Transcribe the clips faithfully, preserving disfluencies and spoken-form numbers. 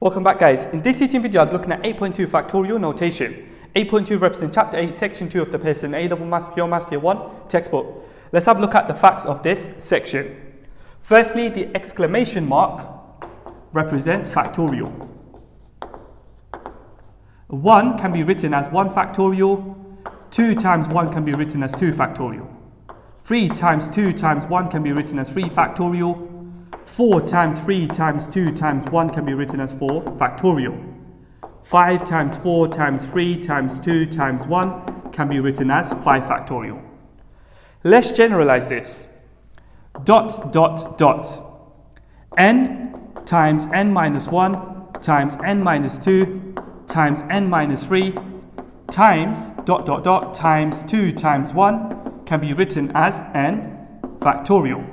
Welcome back, guys. In this teaching video, I'm looking at eight point two factorial notation. eight point two represents chapter eight, section two of the Pearson A level Maths Pure Maths Year one textbook. Let's have a look at the facts of this section. Firstly, the exclamation mark represents factorial. one can be written as one factorial, two times one can be written as two factorial, three times two times one can be written as three factorial, four times three times two times one can be written as four factorial. five times four times three times two times one can be written as five factorial. Let's generalize this. Dot, dot, dot. N times n minus one times n minus two times n minus three times dot, dot, dot times two times one can be written as n factorial.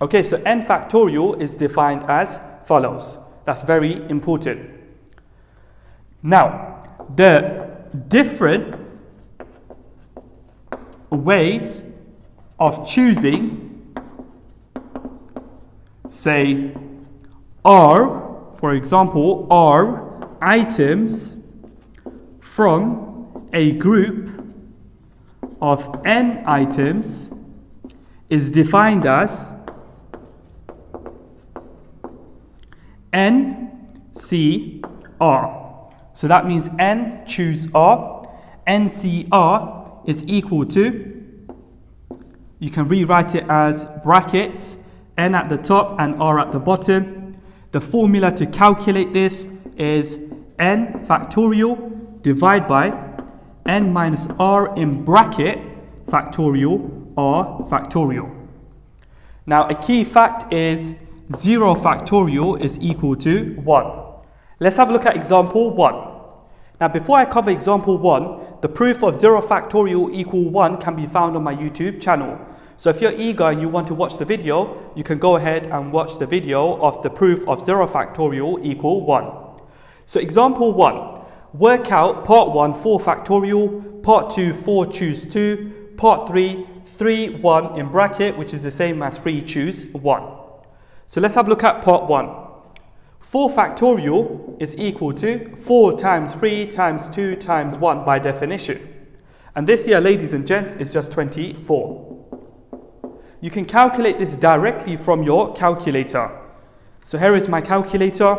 Okay, so n factorial is defined as follows. That's very important. Now, the different ways of choosing, say, R, for example, R items from a group of n items is defined as N C R. So that means N choose R. N C R is equal to, you can rewrite it as brackets, N at the top and R at the bottom. The formula to calculate this is N factorial divided by N minus R in bracket factorial R factorial. Now a key fact is zero factorial is equal to one. Let's have a look at example one. Now, before I cover example one, the proof of zero factorial equal one can be found on my YouTube channel. So if you're eager and you want to watch the video, you can go ahead and watch the video of the proof of zero factorial equal one. So example one, work out part one, four factorial, part two, four choose two, part three, three, one in bracket, which is the same as three choose one. So let's have a look at part one. four factorial is equal to four times three times two times one by definition. And this here, ladies and gents, is just twenty-four. You can calculate this directly from your calculator. So here is my calculator.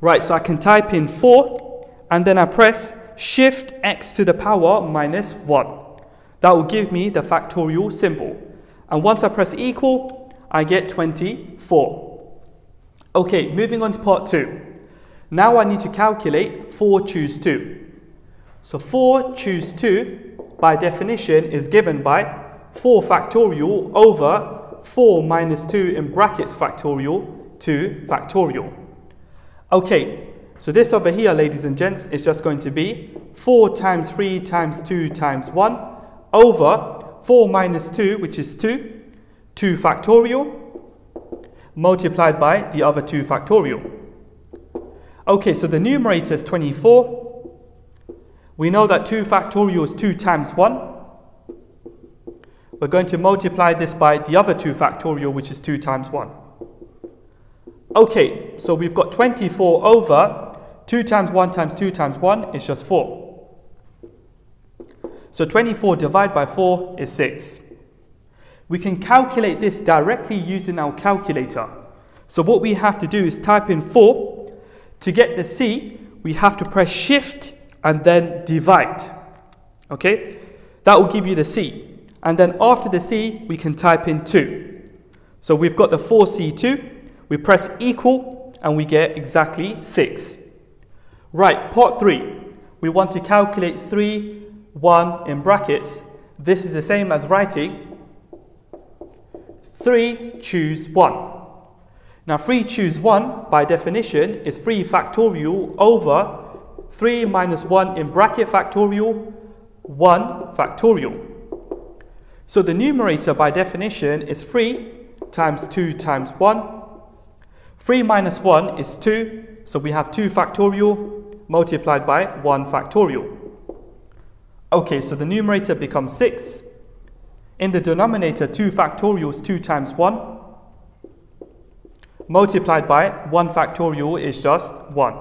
Right, so I can type in four and then I press shift x to the power minus one. That will give me the factorial symbol. And once I press equal, I get twenty-four. Okay, moving on to part two. Now I need to calculate four choose two. So four choose two by definition is given by four factorial over four minus two in brackets factorial two factorial. Okay, so this over here, ladies and gents, is just going to be four times three times two times one over four minus two, which is two, two factorial multiplied by the other two factorial. Okay, so the numerator is twenty-four. We know that two factorial is two times one. We're going to multiply this by the other two factorial, which is two times one. Okay, so we've got twenty-four over two times one times two times one is just four. So twenty-four divided by four is six. We can calculate this directly using our calculator. So what we have to do is type in four. To get the C, we have to press shift and then divide. Okay, that will give you the C. And then after the C, we can type in two. So we've got the four C two. We press equal and we get exactly six. Right, part three. We want to calculate three, one in brackets. This is the same as writing three choose one. Now three choose one by definition is three factorial over three minus one in bracket factorial one factorial. So the numerator by definition is three times two times one. three minus one is two, so we have two factorial multiplied by one factorial. Okay, so the numerator becomes six. In the denominator, two factorial is two times one multiplied by one factorial is just one.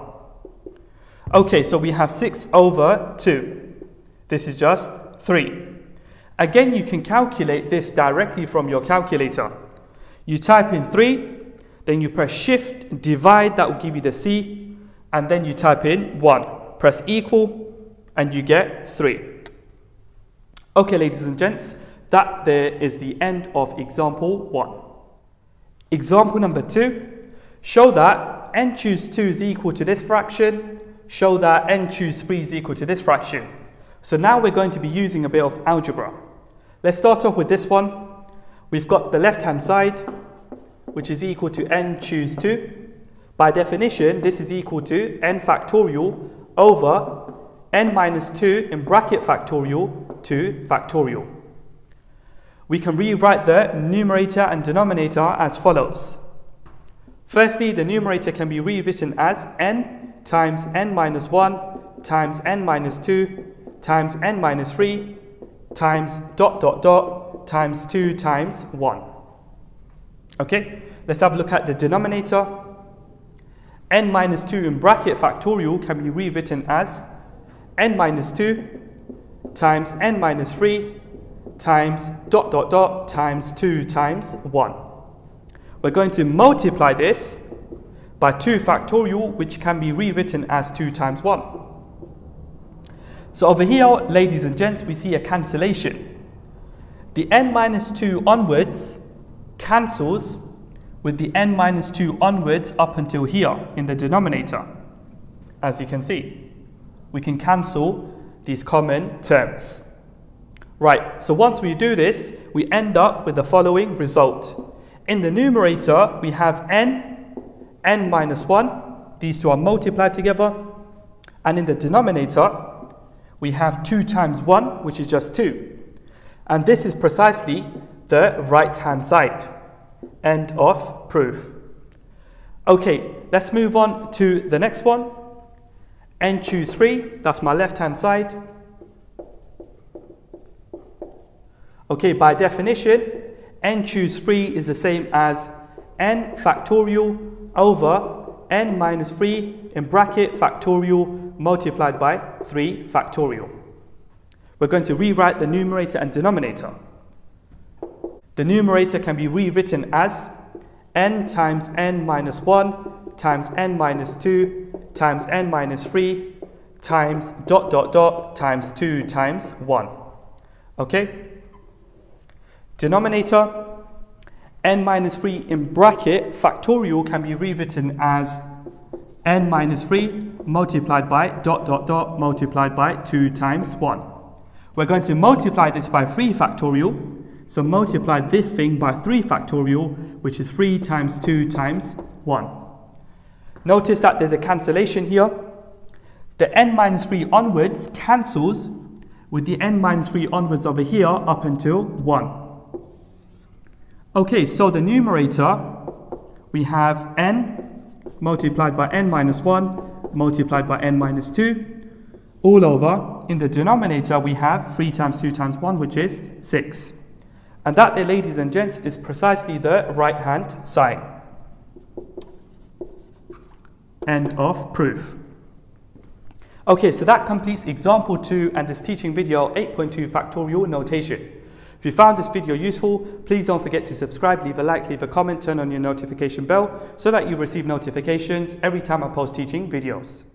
Okay, so we have six over two. This is just three. Again, you can calculate this directly from your calculator. You type in three, then you press shift, divide, that will give you the C, and then you type in one. Press equal, and you get three. Okay, ladies and gents, that there is the end of example one. Example number two, show that n choose two is equal to this fraction, show that n choose three is equal to this fraction. So now we're going to be using a bit of algebra. Let's start off with this one. We've got the left-hand side, which is equal to n choose two. By definition, this is equal to n factorial over n minus two in bracket factorial two factorial. We can rewrite the numerator and denominator as follows. Firstly, the numerator can be rewritten as n times n minus one times n minus two times n minus three times dot dot dot times two times one. Okay, let's have a look at the denominator. N minus two in bracket factorial can be rewritten as n minus two times n minus three times dot dot dot times two times one. We're going to multiply this by two factorial, which can be rewritten as two times one. So over here, ladies and gents, we see a cancellation. The n minus two onwards cancels with the n minus two onwards up until here in the denominator. As you can see, we can cancel these common terms. Right, so once we do this, we end up with the following result. In the numerator, we have n, n minus one. These two are multiplied together. And in the denominator, we have two times one, which is just two. And this is precisely the right-hand side. End of proof. Okay, let's move on to the next one. N choose three, that's my left-hand side. Okay, by definition, n choose three is the same as n factorial over n minus three in bracket factorial multiplied by three factorial. We're going to rewrite the numerator and denominator. The numerator can be rewritten as n times n minus one times n minus two times n minus three times dot dot dot times two times one. Okay? Denominator, n minus three in bracket factorial can be rewritten as n minus three multiplied by dot dot dot multiplied by two times one. We're going to multiply this by three factorial, so multiply this thing by three factorial, which is three times two times one. Notice that there's a cancellation here. The n minus three onwards cancels with the n minus three onwards over here up until one. Okay, so the numerator, we have n multiplied by n minus one multiplied by n minus two all over. In the denominator, we have three times two times one, which is six. And that there, ladies and gents, is precisely the right-hand side. End of proof. Okay, so that completes example two and this teaching video eight point two factorial notation. If you found this video useful, please don't forget to subscribe, leave a like, leave a comment, turn on your notification bell so that you receive notifications every time I post teaching videos.